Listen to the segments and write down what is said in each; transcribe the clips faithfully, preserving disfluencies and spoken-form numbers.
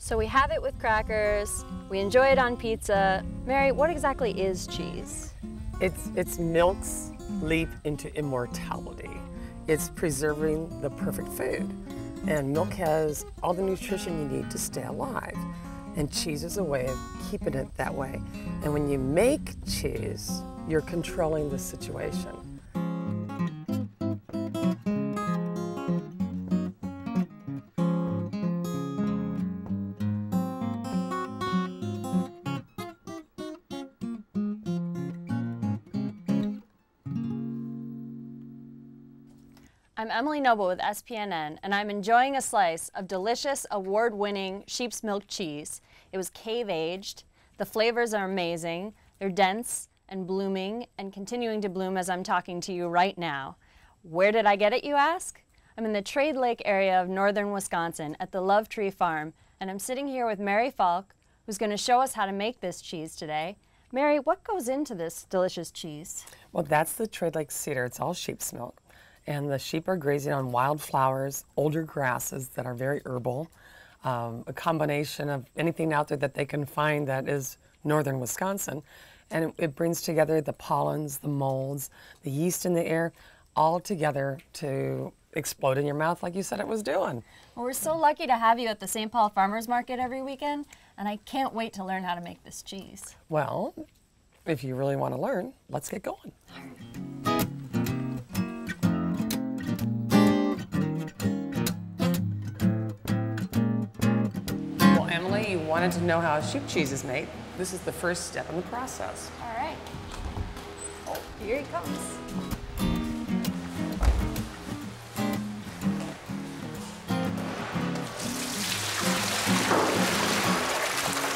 So we have it with crackers, we enjoy it on pizza. Mary, what exactly is cheese? It's, it's milk's leap into immortality. It's preserving the perfect food. And milk has all the nutrition you need to stay alive. And cheese is a way of keeping it that way. And when you make cheese, you're controlling the situation. I'm Emily Noble with S P N N, and I'm enjoying a slice of delicious, award-winning sheep's milk cheese. It was cave-aged. The flavors are amazing. They're dense and blooming and continuing to bloom as I'm talking to you right now. Where did I get it, you ask? I'm in the Trade Lake area of northern Wisconsin at the Love Tree Farm, and I'm sitting here with Mary Falk, who's going to show us how to make this cheese today. Mary, what goes into this delicious cheese? Well, that's the Trade Lake Cedar. It's all sheep's milk. And the sheep are grazing on wildflowers, older grasses that are very herbal, um, a combination of anything out there that they can find that is northern Wisconsin. And it, it brings together the pollens, the molds, the yeast in the air, all together to explode in your mouth like you said it was doing. Well, we're so lucky to have you at the Saint Paul Farmers Market every weekend, and I can't wait to learn how to make this cheese. Well, if you really want to learn, let's get going. All right. You wanted to know how sheep cheese is made. This is the first step in the process. All right. Oh, here he comes.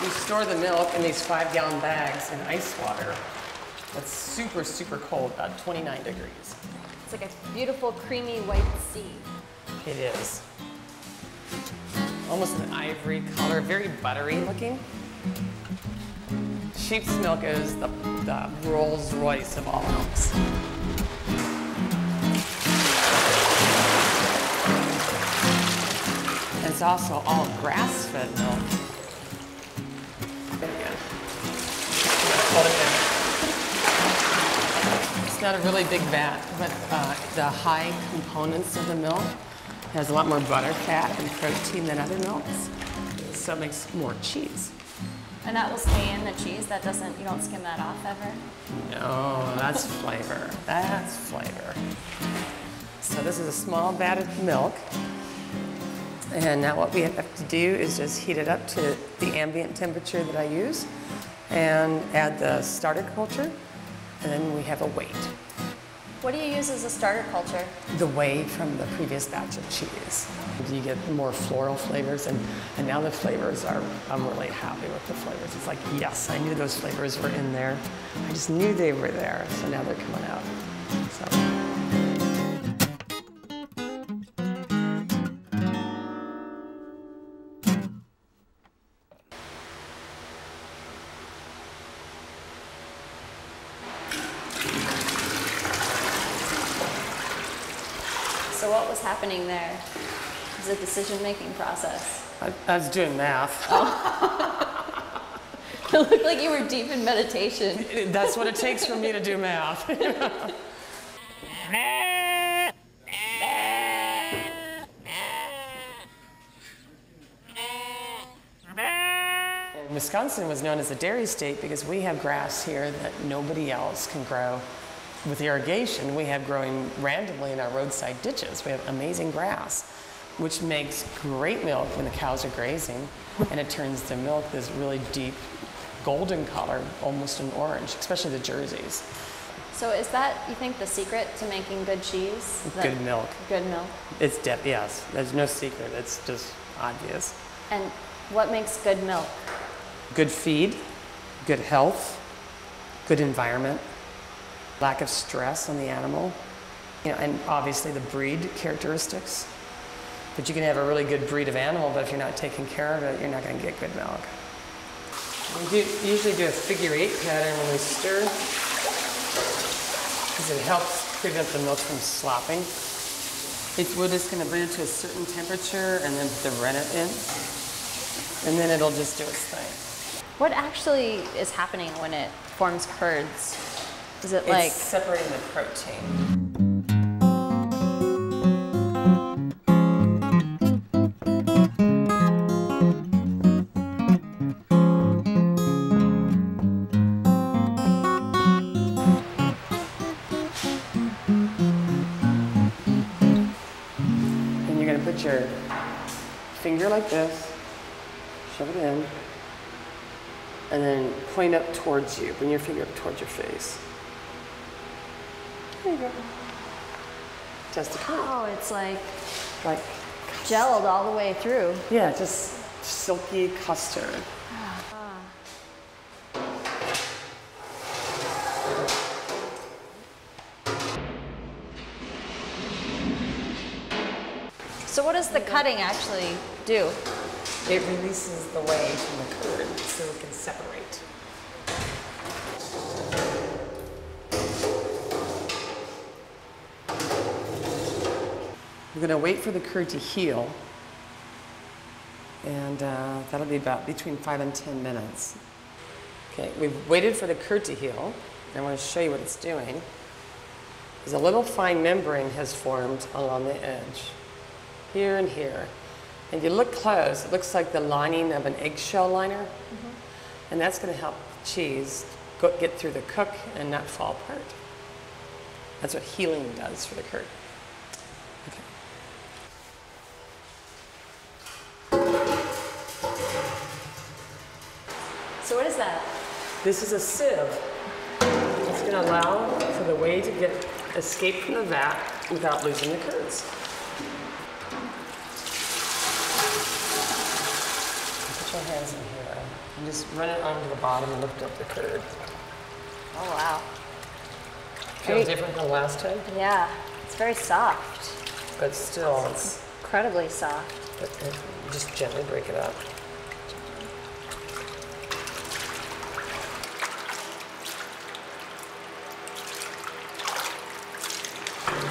We store the milk in these five-gallon bags in ice water. That's super, super cold, about twenty-nine degrees. It's like a beautiful, creamy white sea. It is. Almost an ivory color, very buttery looking. Sheep's milk is the, the Rolls Royce of all milks. It's also all grass-fed milk. It's not a really big vat, but uh, the high components of the milk has a lot more butter, fat, and protein than other milks, so it makes more cheese. And that will stay in the cheese? That doesn't, you don't skim that off ever? No, that's flavor. That's flavor. So this is a small vat of milk. And now what we have to do is just heat it up to the ambient temperature that I use and add the starter culture, and then we have a weight. What do you use as a starter culture? The whey from the previous batch of cheese. You get more floral flavors, and, and now the flavors are, I'm really happy with the flavors. It's like, yes, I knew those flavors were in there. I just knew they were there, so now they're coming out. So. So what was happening there? It was a decision-making process. I, I was doing math. Oh. It looked like you were deep in meditation. That's what it takes for me to do math. Wisconsin was known as a dairy state because we have grass here that nobody else can grow. With irrigation, we have growing randomly in our roadside ditches. We have amazing grass, which makes great milk when the cows are grazing, and it turns the milk this really deep golden color, almost an orange, especially the jerseys. So is that, you think, the secret to making good cheese? Good milk. Good milk. It's depth, yes. There's no secret. It's just obvious. And what makes good milk? Good feed, good health, good environment. lack of stress on the animal, you know, and obviously the breed characteristics. But you can have a really good breed of animal, but if you're not taking care of it, you're not going to get good milk. We do, usually do a figure eight pattern when we stir, because it helps prevent the milk from slopping. It's, we're just going to bring it to a certain temperature and then put the rennet in, and then it'll just do its thing. What actually is happening when it forms curds? Is it like... It's separating the protein. Put your finger like this, shove it in, and then point up towards you. Bring your finger up towards your face. There you go. Just a curd. Oh, it's like, like gelled all the way through. Yeah, just silky custard. Ah. So what does the cutting actually do? It releases the whey from the curd so it can separate. We're going to wait for the curd to heal, and uh, that'll be about between five and ten minutes. Okay, we've waited for the curd to heal, and I want to show you what it's doing. There's a little fine membrane has formed along the edge. Here and here. And if you look close, it looks like the lining of an eggshell liner. Mm-hmm. And that's going to help the cheese go, get through the cook and not fall apart. That's what healing does for the curd. Okay. So what is that? This is a sieve. It's going to allow for the whey to get escape from the vat without losing the curds. Put your hands in here and just run it onto the bottom and lift up the curd. Oh, wow. Feels different than last time? Yeah, it's very soft. But still, it's, it's incredibly soft. But just gently break it up.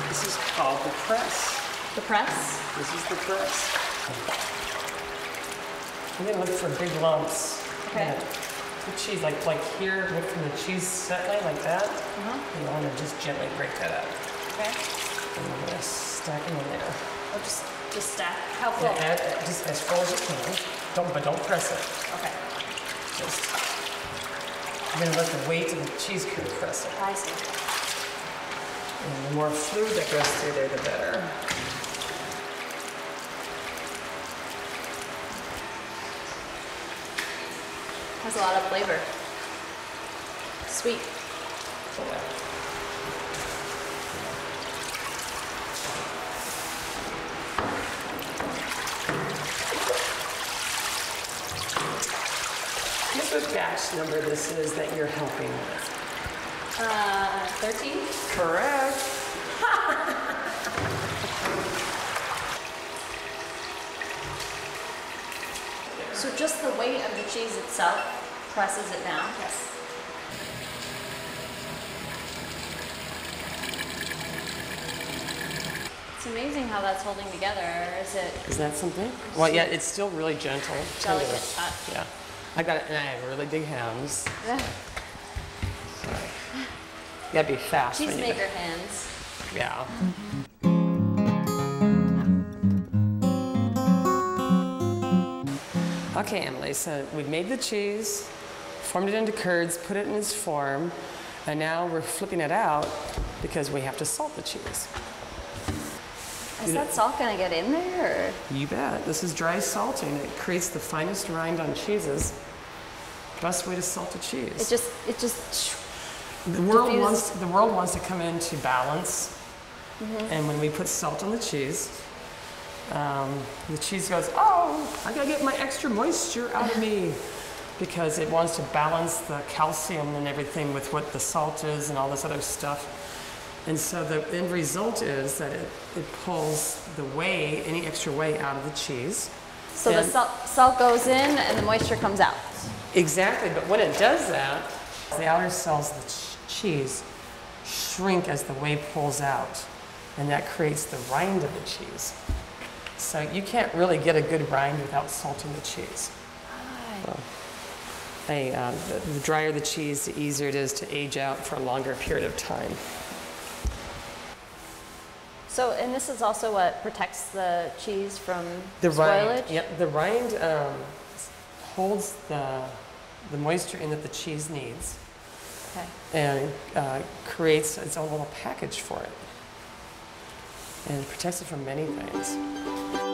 This is called the press. The press? This is the press. And then look for big lumps. Okay. Yeah. The cheese, like like here, look from the cheese settling like that. Uh-huh. You want to just gently break that up. Okay. And we're gonna stack them in there. Oh, just just stack. How full? Yeah, add, just as full as you can. Don't but don't press it. Okay. Just. You're gonna let the weight of the cheese curd press it. I see. And the more fluid that goes through there, the better. Has a lot of flavor. Sweet. What batch number this is that you're helping with? Uh, thirteen? Correct. So just the weight of the cheese itself presses it down? Yes. It's amazing how that's holding together. Is it? Is that something? Well, yeah, it's still really gentle. Delicate touch. Yeah. I got it, and I have really big hands. Yeah. Sorry. You gotta be fast. Cheesemaker hands. Yeah. Mm-hmm. Okay, Emily, so we've made the cheese, formed it into curds, put it in its form, and now we're flipping it out because we have to salt the cheese. Is you that know, salt gonna get in there? Or? You bet. This is dry salting. It creates the finest rind on cheeses. Best way to salt a cheese. It just, it just. The world wants, the world wants to come into balance, mm-hmm. and when we put salt on the cheese, Um, the cheese goes, oh, I gotta get my extra moisture out of me. because it wants to balance the calcium and everything with what the salt is and all this other stuff. And so the end result is that it, it pulls the whey, any extra whey, out of the cheese. So the salt, salt goes in and the moisture comes out. Exactly, but when it does that, the outer cells of the ch cheese shrink as the whey pulls out, and that creates the rind of the cheese. So you can't really get a good rind without salting the cheese. So, hey, um, the, the drier the cheese, the easier it is to age out for a longer period of time. So, and this is also what protects the cheese from the spoilage? Rind, yep, the rind um, holds the, the moisture in that the cheese needs, okay, and uh, creates its own little package for it, and protects it from many things.